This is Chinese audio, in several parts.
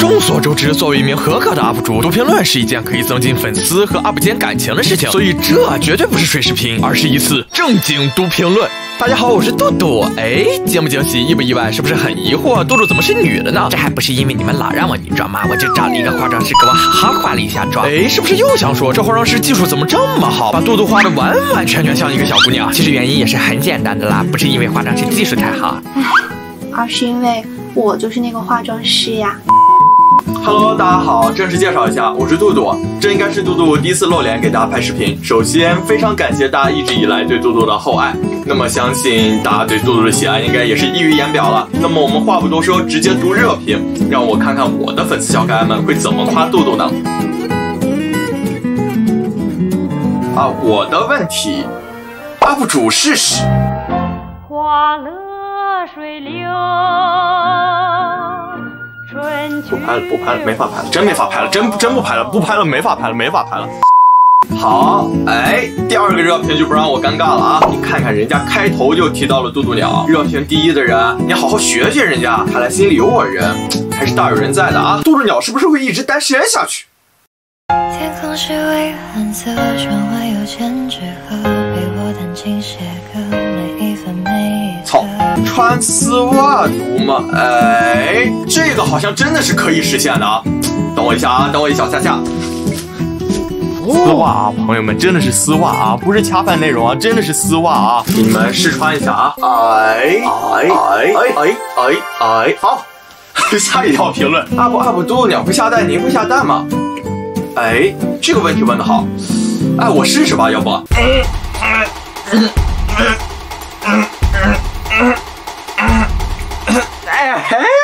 众所周知，作为一名合格的 UP 主，读评论是一件可以增进粉丝和 UP 间感情的事情，所以这绝对不是水视频，而是一次正经读评论。 大家好，我是杜杜。哎，惊不惊喜，意不意外，是不是很疑惑？杜杜怎么是女的呢？这还不是因为你们老让我女装吗？我就找了一个化妆师给我好好化了一下妆。哎，是不是又想说这化妆师技术怎么这么好，把杜杜画的完完全全像一个小姑娘？其实原因也是很简单的啦，不是因为化妆师技术太好，而是因为我就是那个化妆师呀。 Hello， 大家好，正式介绍一下，我是杜杜，这应该是杜杜第一次露脸给大家拍视频。首先，非常感谢大家一直以来对杜杜的厚爱，那么相信大家对杜杜的喜爱应该也是溢于言表了。那么我们话不多说，直接读热评，让我看看我的粉丝小可爱们会怎么夸杜杜呢？啊，我的问题 ，UP 主试试。花落水流。 不拍了，没法拍了，真没法拍了，真不拍了，不拍了，没法拍了，没法拍了。好，哎，第二个热评就不让我尴尬了啊！你看看人家开头就提到了渡渡鸟，热评第一的人，你好好学学人家，看来心里有我人，还是大有人在的啊！渡渡鸟是不是会一直单身下去？天空是蔚蓝色，窗外有千纸鹤，为我淡静写歌，每一分每一。 操，穿丝袜读吗？哎，这个好像真的是可以实现的啊！等我一下啊，等我一小下下。丝袜啊，朋友们，真的是丝袜啊，不是恰饭内容啊，真的是丝袜啊！你们试穿一下啊！好，下一条评论 ，UP 渡渡鸟会下蛋，您会下蛋吗？哎，这个问题问得好，哎，我试试吧，要不？哎，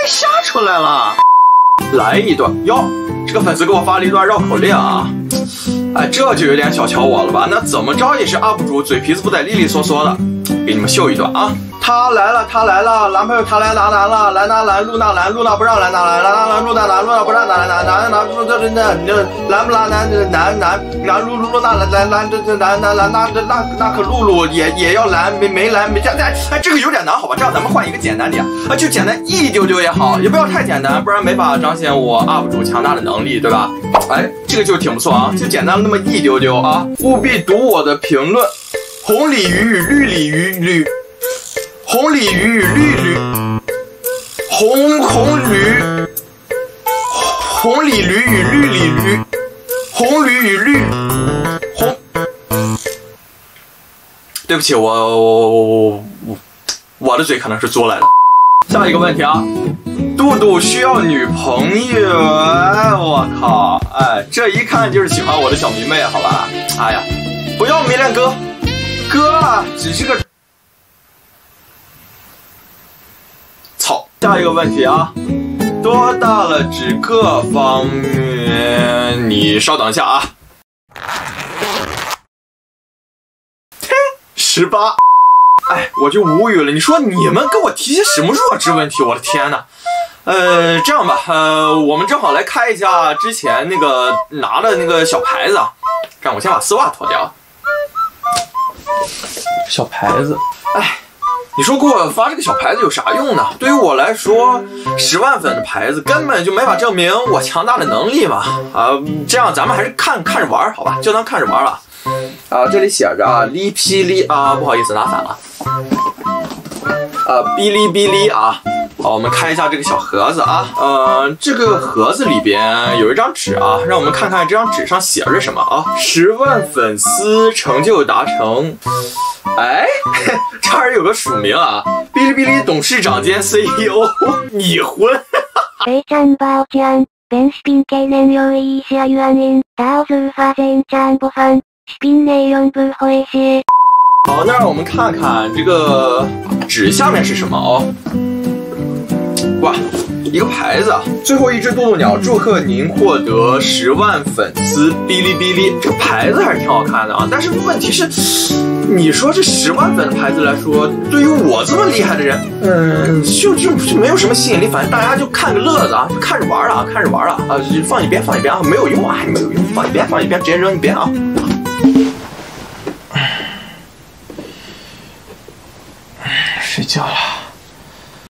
吓出来了！来一段哟，这个粉丝给我发了一段绕口令啊，哎，这就有点小瞧我了吧？那怎么着也是 UP 主，嘴皮子不得利利索索的，给你们秀一段啊！他来了，他来了，男朋友他来拿男了，来拿男，路那男，路那不让来拿男，来拿男，路那男，路那不让拿男，男男路这男不拉男男男男路路那来这那可露露也要来没来没这哎这个有点难好吧？这样咱们换一个简单点啊，就简单一丢丢也好，也不要太简单，不然没法彰显我 UP 主强大的能力，对吧？哎，这个就挺不错啊，就简单那么一丢丢啊，务必读我的评论，红鲤鱼与绿鲤鱼绿。 红鲤鱼与绿驴，红鲤驴与绿鲤驴，红驴与绿红。对不起，我的嘴可能是作来的。下一个问题啊，杜杜需要女朋友，我靠，哎，这一看就是喜欢我的小迷妹，好吧？哎呀，不要迷恋哥，哥啊，只是个。 下一个问题啊，多大了指各方面？你稍等一下啊。18。哎，我就无语了。你说你们给我提些什么弱智问题？我的天哪！这样吧，我们正好来开一下之前那个拿的那个小牌子啊。这样，我先把丝袜脱掉。小牌子，哎。 你说给我发这个小牌子有啥用呢？对于我来说，10万粉的牌子根本就没法证明我强大的能力嘛！啊、这样咱们还是看着玩，好吧，就当看着玩了。啊，这里写着啊，哩霹哩啊，不好意思，拿反了。啊，哔哩哔哩啊。好，我们开一下这个小盒子啊。这个盒子里边有一张纸啊，让我们看看这张纸上写着什么啊？10万粉丝成就达成。 哎，差点有个署名啊！哔哩哔哩董事长兼 CEO 已婚。好，那让我们看看这个纸下面是什么哦。哇，一个牌子啊！最后一只渡渡鸟，祝贺您获得10万粉丝！哔哩哔哩，这个牌子还是挺好看的啊，但是问题是。 你说这10万粉的牌子来说，对于我这么厉害的人，就没有什么吸引力。反正大家就看个乐子啊，就看着玩啊，看着玩啊，放一边啊，没有用啊，没有用，放一边，直接扔一边啊。